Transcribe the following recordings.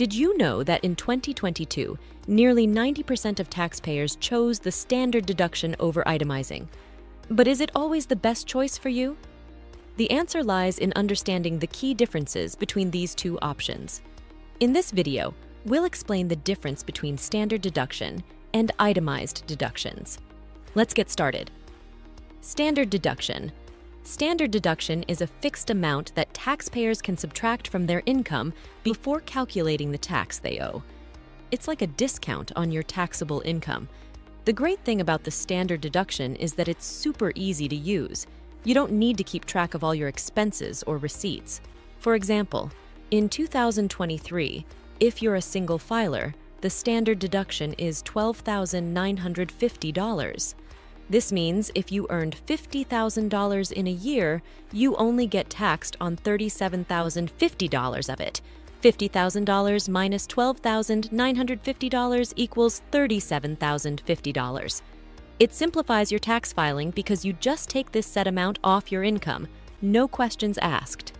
Did you know that in 2022, nearly 90% of taxpayers chose the standard deduction over itemizing? But is it always the best choice for you? The answer lies in understanding the key differences between these two options. In this video, we'll explain the difference between standard deduction and itemized deductions. Let's get started. Standard deduction. Standard deduction is a fixed amount that taxpayers can subtract from their income before calculating the tax they owe. It's like a discount on your taxable income. The great thing about the standard deduction is that it's super easy to use. You don't need to keep track of all your expenses or receipts. For example, in 2023, if you're a single filer, the standard deduction is $12,950. This means if you earned $50,000 in a year, you only get taxed on $37,050 of it. $50,000 minus $12,950 equals $37,050. It simplifies your tax filing because you just take this set amount off your income, no questions asked.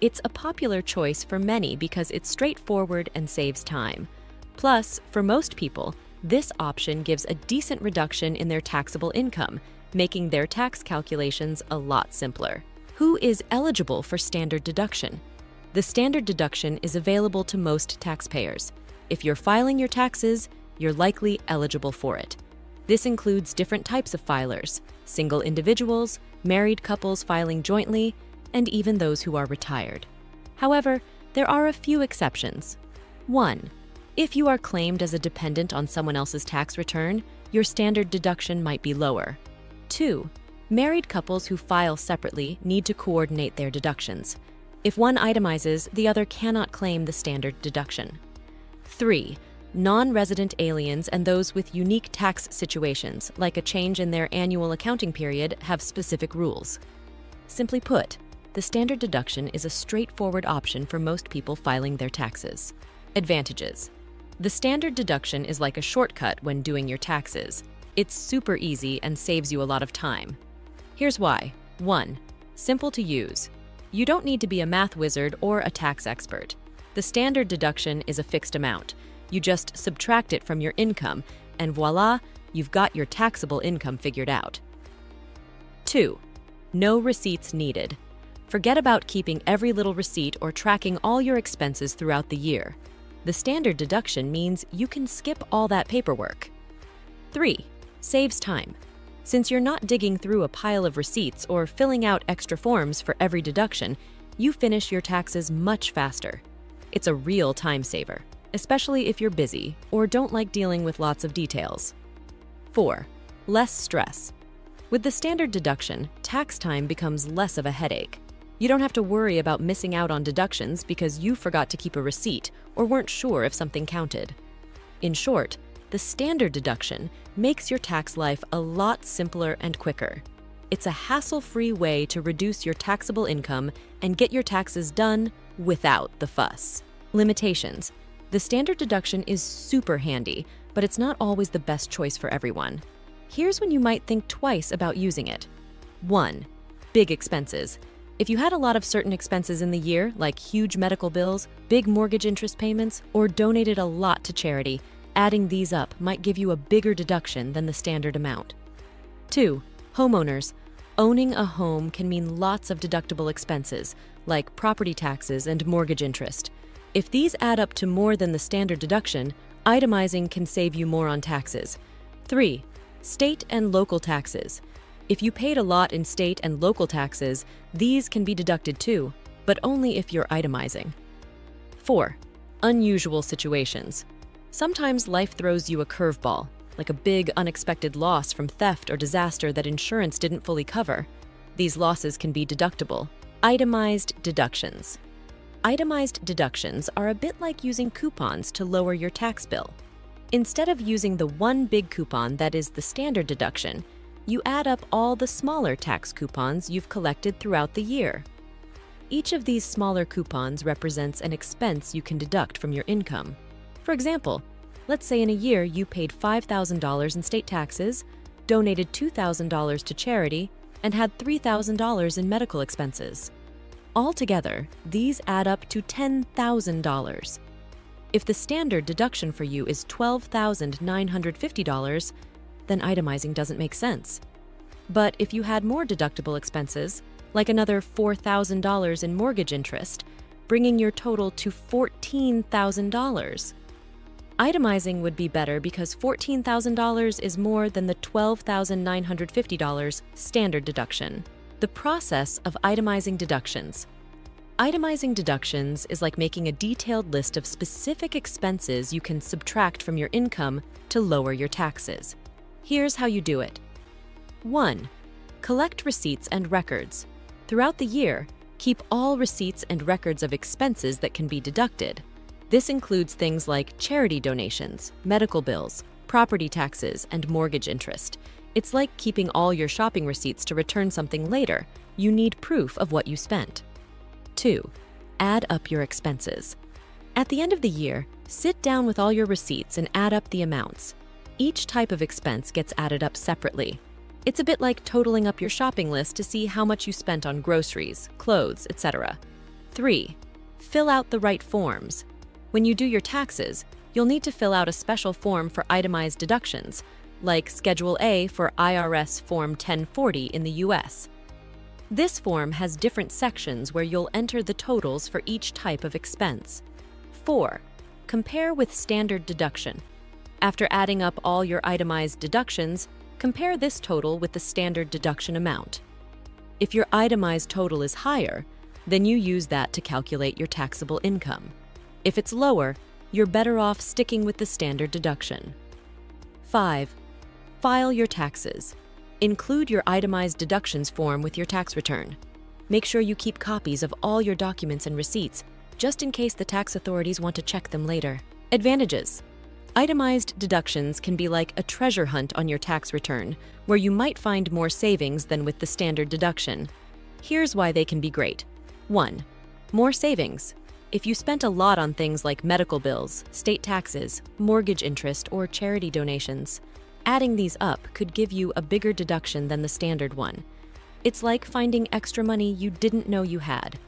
It's a popular choice for many because it's straightforward and saves time. Plus, for most people, this option gives a decent reduction in their taxable income, making their tax calculations a lot simpler. Who is eligible for standard deduction? The standard deduction is available to most taxpayers. If you're filing your taxes, you're likely eligible for it. This includes different types of filers: single individuals, married couples filing jointly, and even those who are retired. However, there are a few exceptions. 1. If you are claimed as a dependent on someone else's tax return, your standard deduction might be lower. 2. Married couples who file separately need to coordinate their deductions. If one itemizes, the other cannot claim the standard deduction. 3. Non-resident aliens and those with unique tax situations, like a change in their annual accounting period, have specific rules. Simply put, the standard deduction is a straightforward option for most people filing their taxes. Advantages. The standard deduction is like a shortcut when doing your taxes. It's super easy and saves you a lot of time. Here's why. 1. Simple to use. You don't need to be a math wizard or a tax expert. The standard deduction is a fixed amount. You just subtract it from your income, and voila, you've got your taxable income figured out. 2. No receipts needed. Forget about keeping every little receipt or tracking all your expenses throughout the year. The standard deduction means you can skip all that paperwork. 3. Saves time. Since you're not digging through a pile of receipts or filling out extra forms for every deduction, you finish your taxes much faster. It's a real time saver, especially if you're busy or don't like dealing with lots of details. 4. Less stress. With the standard deduction, tax time becomes less of a headache. You don't have to worry about missing out on deductions because you forgot to keep a receipt or weren't sure if something counted. In short, the standard deduction makes your tax life a lot simpler and quicker. It's a hassle-free way to reduce your taxable income and get your taxes done without the fuss. Limitations. The standard deduction is super handy, but it's not always the best choice for everyone. Here's when you might think twice about using it. 1. Big expenses. If you had a lot of certain expenses in the year, like huge medical bills, big mortgage interest payments, or donated a lot to charity, adding these up might give you a bigger deduction than the standard amount. 2. Homeowners. Owning a home can mean lots of deductible expenses, like property taxes and mortgage interest. If these add up to more than the standard deduction, itemizing can save you more on taxes. 3. State and local taxes. If you paid a lot in state and local taxes, these can be deducted too, but only if you're itemizing. 4. Unusual situations. Sometimes life throws you a curveball, like a big unexpected loss from theft or disaster that insurance didn't fully cover. These losses can be deductible. Itemized deductions. Itemized deductions are a bit like using coupons to lower your tax bill. Instead of using the one big coupon that is the standard deduction, you add up all the smaller tax coupons you've collected throughout the year. Each of these smaller coupons represents an expense you can deduct from your income. For example, let's say in a year you paid $5,000 in state taxes, donated $2,000 to charity, and had $3,000 in medical expenses. Altogether, these add up to $10,000. If the standard deduction for you is $12,950, then itemizing doesn't make sense. But if you had more deductible expenses, like another $4,000 in mortgage interest, bringing your total to $14,000. Itemizing would be better because $14,000 is more than the $12,950 standard deduction. The process of itemizing deductions. Itemizing deductions is like making a detailed list of specific expenses you can subtract from your income to lower your taxes. Here's how you do it. 1. Collect receipts and records. Throughout the year, keep all receipts and records of expenses that can be deducted. This includes things like charity donations, medical bills, property taxes, and mortgage interest. It's like keeping all your shopping receipts to return something later. You need proof of what you spent. 2. Add up your expenses. At the end of the year, sit down with all your receipts and add up the amounts. Each type of expense gets added up separately. It's a bit like totaling up your shopping list to see how much you spent on groceries, clothes, etc. 3. Fill out the right forms. When you do your taxes, you'll need to fill out a special form for itemized deductions, like Schedule A for IRS Form 1040 in the US. This form has different sections where you'll enter the totals for each type of expense. 4. Compare with standard deduction. After adding up all your itemized deductions, compare this total with the standard deduction amount. If your itemized total is higher, then you use that to calculate your taxable income. If it's lower, you're better off sticking with the standard deduction. 5. File your taxes. Include your itemized deductions form with your tax return. Make sure you keep copies of all your documents and receipts, just in case the tax authorities want to check them later. Advantages. Itemized deductions can be like a treasure hunt on your tax return, where you might find more savings than with the standard deduction. Here's why they can be great. 1. More savings. If you spent a lot on things like medical bills, state taxes, mortgage interest, or charity donations, adding these up could give you a bigger deduction than the standard one. It's like finding extra money you didn't know you had.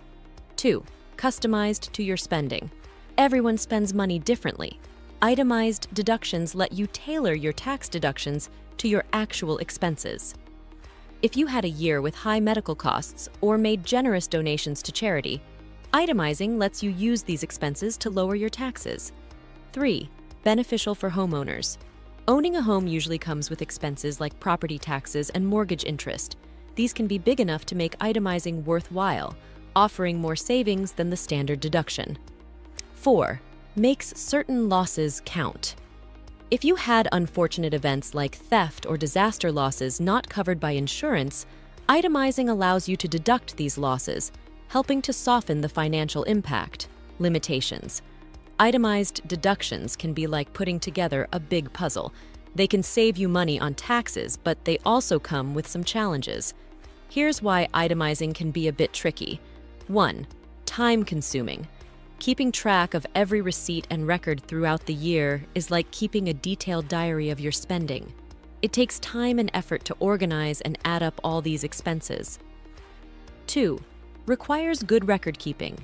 2. Customized to your spending. Everyone spends money differently. Itemized deductions let you tailor your tax deductions to your actual expenses. If you had a year with high medical costs or made generous donations to charity, itemizing lets you use these expenses to lower your taxes. 3. Beneficial for homeowners. Owning a home usually comes with expenses like property taxes and mortgage interest. These can be big enough to make itemizing worthwhile, offering more savings than the standard deduction. 4. Makes certain losses count. If you had unfortunate events like theft or disaster losses not covered by insurance, itemizing allows you to deduct these losses, helping to soften the financial impact. Limitations. Itemized deductions can be like putting together a big puzzle. They can save you money on taxes, but they also come with some challenges. Here's why itemizing can be a bit tricky. 1. Time-consuming. Keeping track of every receipt and record throughout the year is like keeping a detailed diary of your spending. It takes time and effort to organize and add up all these expenses. 2. Requires good record keeping.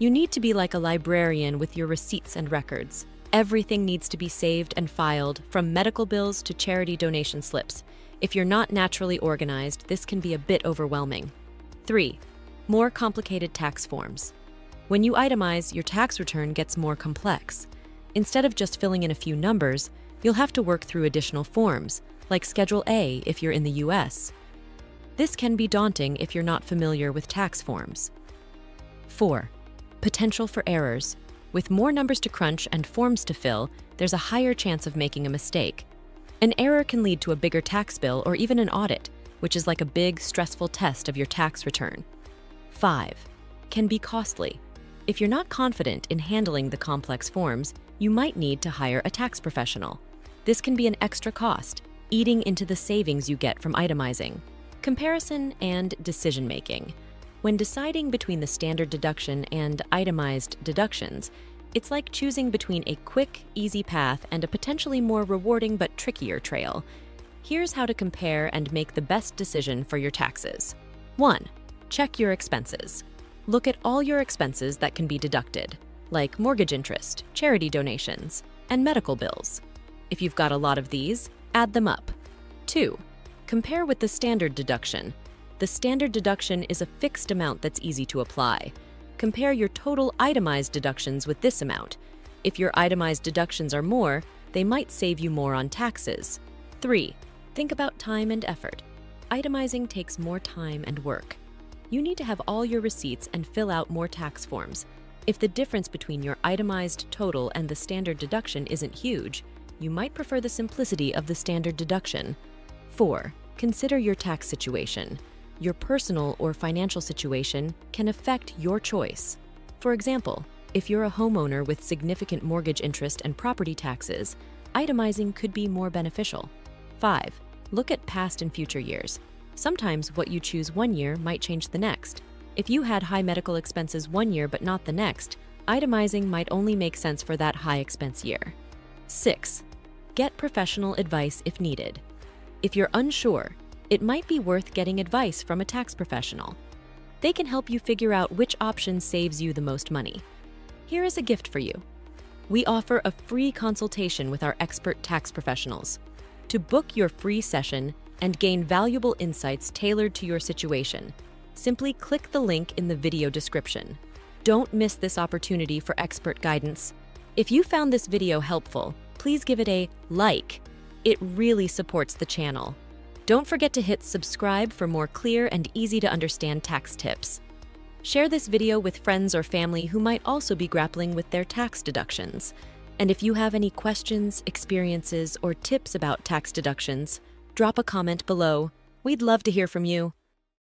You need to be like a librarian with your receipts and records. Everything needs to be saved and filed, from medical bills to charity donation slips. If you're not naturally organized, this can be a bit overwhelming. 3. More complicated tax forms. When you itemize, your tax return gets more complex. Instead of just filling in a few numbers, you'll have to work through additional forms, like Schedule A if you're in the US. This can be daunting if you're not familiar with tax forms. 4. Potential for errors. With more numbers to crunch and forms to fill, there's a higher chance of making a mistake. An error can lead to a bigger tax bill or even an audit, which is like a big, stressful test of your tax return. 5. Can be costly. If you're not confident in handling the complex forms, you might need to hire a tax professional. This can be an extra cost, eating into the savings you get from itemizing. Comparison and decision-making. When deciding between the standard deduction and itemized deductions, it's like choosing between a quick, easy path and a potentially more rewarding but trickier trail. Here's how to compare and make the best decision for your taxes. 1. Check your expenses. Look at all your expenses that can be deducted. like mortgage interest, charity donations, and medical bills. If you've got a lot of these, add them up. 2. Compare with the standard deduction. The standard deduction is a fixed amount that's easy to apply. Compare your total itemized deductions with this amount. If your itemized deductions are more, they might save you more on taxes. 3. Think about time and effort. Itemizing takes more time and work. You need to have all your receipts and fill out more tax forms. If the difference between your itemized total and the standard deduction isn't huge, you might prefer the simplicity of the standard deduction. 4. Consider your tax situation. Your personal or financial situation can affect your choice. For example, if you're a homeowner with significant mortgage interest and property taxes, itemizing could be more beneficial. 5. Look at past and future years. Sometimes what you choose one year might change the next. If you had high medical expenses one year but not the next, itemizing might only make sense for that high expense year. 6. Get professional advice if needed. If you're unsure, it might be worth getting advice from a tax professional. They can help you figure out which option saves you the most money. Here is a gift for you. We offer a free consultation with our expert tax professionals. To book your free session and gain valuable insights tailored to your situation, simply click the link in the video description. Don't miss this opportunity for expert guidance. If you found this video helpful, please give it a like. It really supports the channel. Don't forget to hit subscribe for more clear and easy to understand tax tips. Share this video with friends or family who might also be grappling with their tax deductions. And if you have any questions, experiences, or tips about tax deductions, drop a comment below. We'd love to hear from you.